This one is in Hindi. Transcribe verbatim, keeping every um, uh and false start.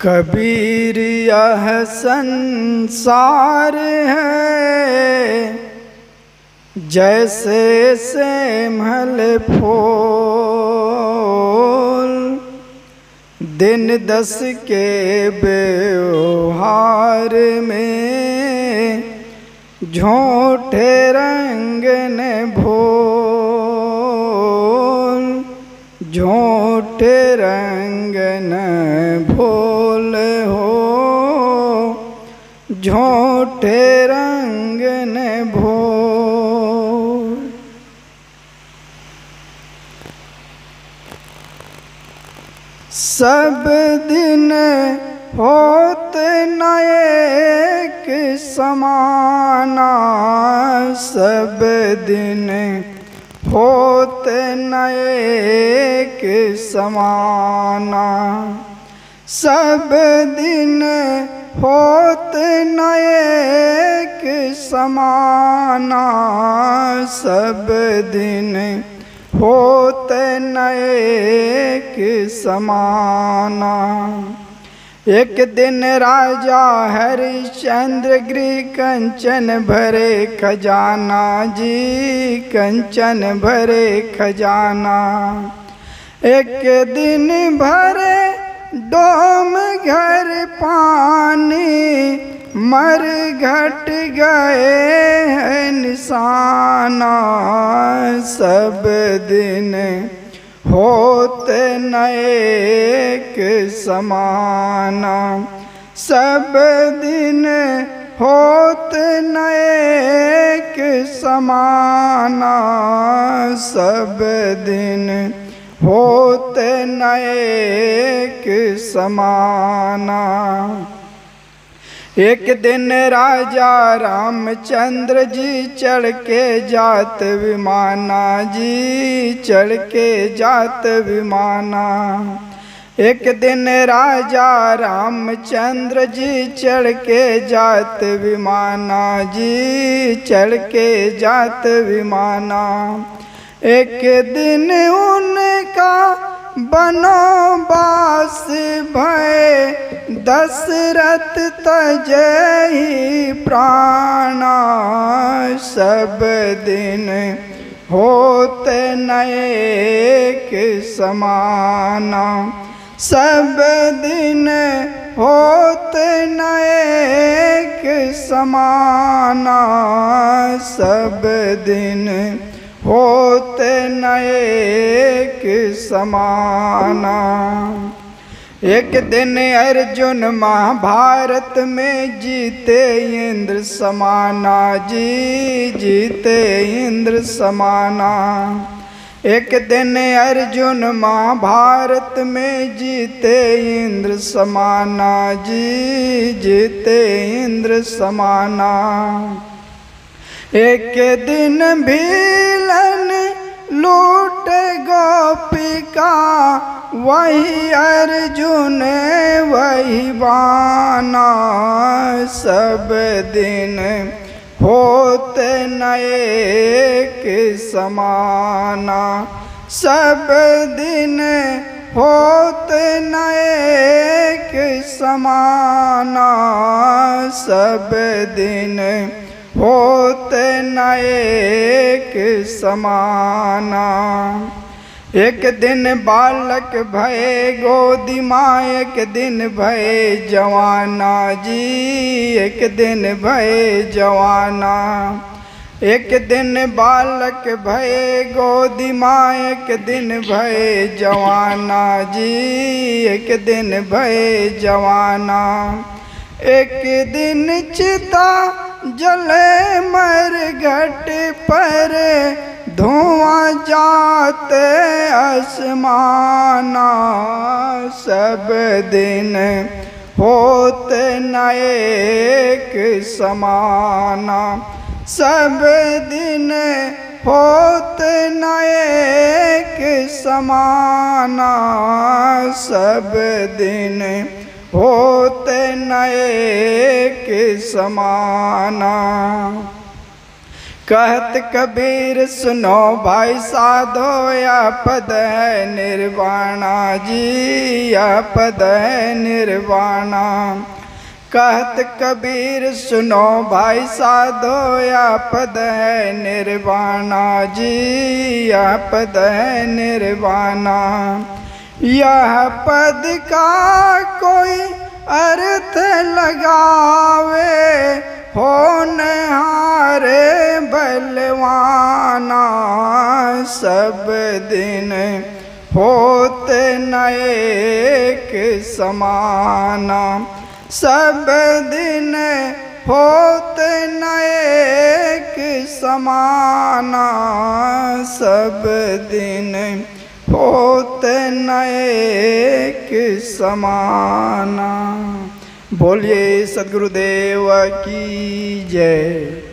कबीर यह संसार है जैसे सेमल फूल, दिन दस के व्यवहार में झूठे रंग ने भूल, झूठे रंग ने भूल हो, झूठे रंग ने भूल। सब दिन होत न एक समाना, सब दिन होत न एक समाना, सब दिन होत न एक समाना, सब दिन होत न एक समाना। एक दिन राजा हरिश्चंद्र गृह कंचन भरे खजाना, जी कंचन भरे खजाना। एक दिन भरे डोम घर पानी, मर घट गए हैं निशाना। सब दिन होत न एक समाना, सब दिन होत न एक समाना, सब दिन होत न एक समाना। एक दिन राजा रामचंद्र जी चढ़ के जात विमाना, जी चढ़ के जात विमाना। एक दिन राजा रामचंद्र जी चढ़ के जात विमाना, जी चढ़ के जात विमाना। एक दिन उनका बनोबास भय दशरथ तजहि प्राणा, सब दिन होत न एक समाना, सब दिन होत न एक समाना, सब दिन होत न एक समाना। एक दिन अर्जुन महाभारत में जीते इंद्र समाना, जी जीते इंद्र समाना। एक दिन अर्जुन महाभारत में जीते इंद्र समाना, जी जीते इंद्र समाना। एक दिन भीलन लूट गोपिका, वही अर्जुन वही बाना, सब दिन होत न एक समाना, सब दिन होत न एक समाना, सब दिन होत न एक समाना। एक दिन बालक भये गोदी माँ, एक दिन भये जवाना, जी एक दिन भये जवाना। एक दिन बालक भये गोदी माँ, एक दिन भये जवाना, जी एक दिन भये जवाना। एक दिन चिता जले मर घट पर, धुआं जाते आसमाना, सब दिन होत न एक समाना, सब दिन होत न एक समाना, सब दिन होत न एक समाना। कहत कबीर सुनो भाई साधो, या पद है निर्वाणा जी, या पद है निर्वाणा। कहत कबीर सुनो भाई साधो, या पद है निर्वाणा जी, या पद है निर्वाणा। यह पद का कोई अर्थ लगावे, होनहारे बलवाना। सब दिन होत न एक समाना, सब दिन होत न एक समाना। सब दिन होत न एक समाना। बोलिए सद्गुरुदेव की जय।